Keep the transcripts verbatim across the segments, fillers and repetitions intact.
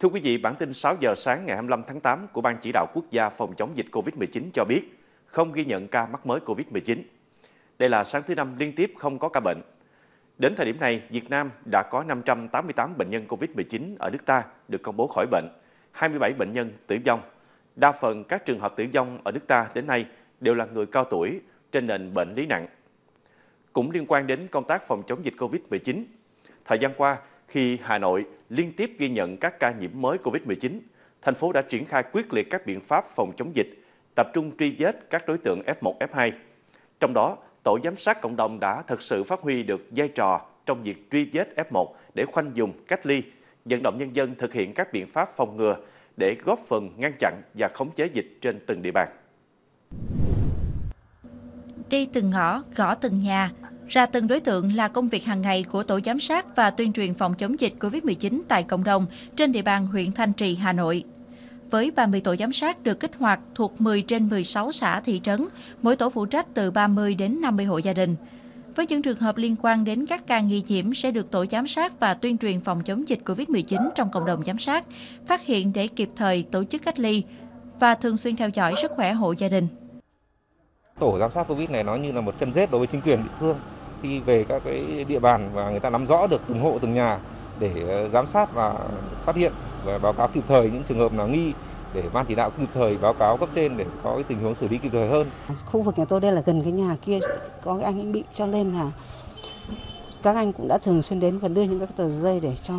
Thưa quý vị, bản tin sáu giờ sáng ngày hai mươi lăm tháng tám của Ban Chỉ đạo Quốc gia phòng chống dịch Covid mười chín cho biết không ghi nhận ca mắc mới Covid mười chín. Đây là sáng thứ năm liên tiếp không có ca bệnh. Đến thời điểm này, Việt Nam đã có năm trăm tám mươi tám bệnh nhân Covid mười chín ở nước ta được công bố khỏi bệnh, hai mươi bảy bệnh nhân tử vong. Đa phần các trường hợp tử vong ở nước ta đến nay đều là người cao tuổi trên nền bệnh lý nặng. Cũng liên quan đến công tác phòng chống dịch Covid mười chín, thời gian qua, khi Hà Nội liên tiếp ghi nhận các ca nhiễm mới Covid mười chín, thành phố đã triển khai quyết liệt các biện pháp phòng chống dịch, tập trung truy vết các đối tượng F một, F hai. Trong đó, Tổ giám sát cộng đồng đã thực sự phát huy được vai trò trong việc truy vết F một để khoanh vùng, cách ly, vận động nhân dân thực hiện các biện pháp phòng ngừa để góp phần ngăn chặn và khống chế dịch trên từng địa bàn. Đi từng ngõ, gõ từng nhà, ra từng đối tượng là công việc hàng ngày của Tổ giám sát và tuyên truyền phòng chống dịch Covid mười chín tại cộng đồng trên địa bàn huyện Thanh Trì, Hà Nội. Với ba mươi tổ giám sát được kích hoạt thuộc mười trên mười sáu xã thị trấn, mỗi tổ phụ trách từ ba mươi đến năm mươi hộ gia đình. Với những trường hợp liên quan đến các ca nghi nhiễm sẽ được tổ giám sát và tuyên truyền phòng chống dịch Covid mười chín trong cộng đồng giám sát, phát hiện để kịp thời tổ chức cách ly và thường xuyên theo dõi sức khỏe hộ gia đình. Tổ giám sát Covid này nó như là một chân rết đối với chính quyền địa phương, khi về các cái địa bàn và người ta nắm rõ được từng hộ từng nhà để giám sát và phát hiện và báo cáo kịp thời những trường hợp nào nghi để ban chỉ đạo kịp thời báo cáo cấp trên để có cái tình huống xử lý kịp thời hơn. Khu vực nhà tôi đây là gần cái nhà kia có cái anh ấy bị, cho nên là các anh cũng đã thường xuyên đến và đưa những các tờ rơi để cho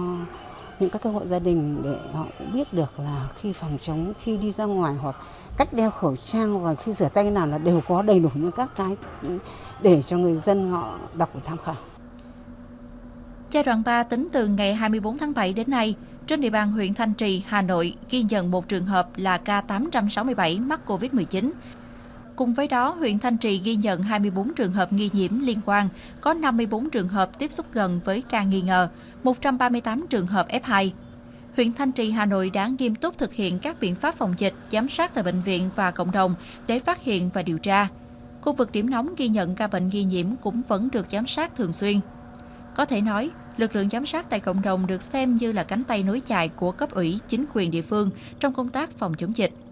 những các hộ gia đình để họ cũng biết được là khi phòng chống, khi đi ra ngoài hoặc cách đeo khẩu trang và khi rửa tay nào là đều có đầy đủ những các cái để cho người dân họ đọc và tham khảo. Giai đoạn ba tính từ ngày hai mươi tư tháng bảy đến nay, trên địa bàn huyện Thanh Trì, Hà Nội ghi nhận một trường hợp là ca tám trăm sáu mươi bảy mắc Covid mười chín. Cùng với đó, huyện Thanh Trì ghi nhận hai mươi tư trường hợp nghi nhiễm liên quan, có năm mươi tư trường hợp tiếp xúc gần với ca nghi ngờ, một trăm ba mươi tám trường hợp F hai. Huyện Thanh Trì, Hà Nội đã nghiêm túc thực hiện các biện pháp phòng dịch, giám sát tại bệnh viện và cộng đồng để phát hiện và điều tra. Khu vực điểm nóng ghi nhận ca bệnh ghi nhiễm cũng vẫn được giám sát thường xuyên. Có thể nói, lực lượng giám sát tại cộng đồng được xem như là cánh tay nối dài của cấp ủy, chính quyền địa phương trong công tác phòng chống dịch.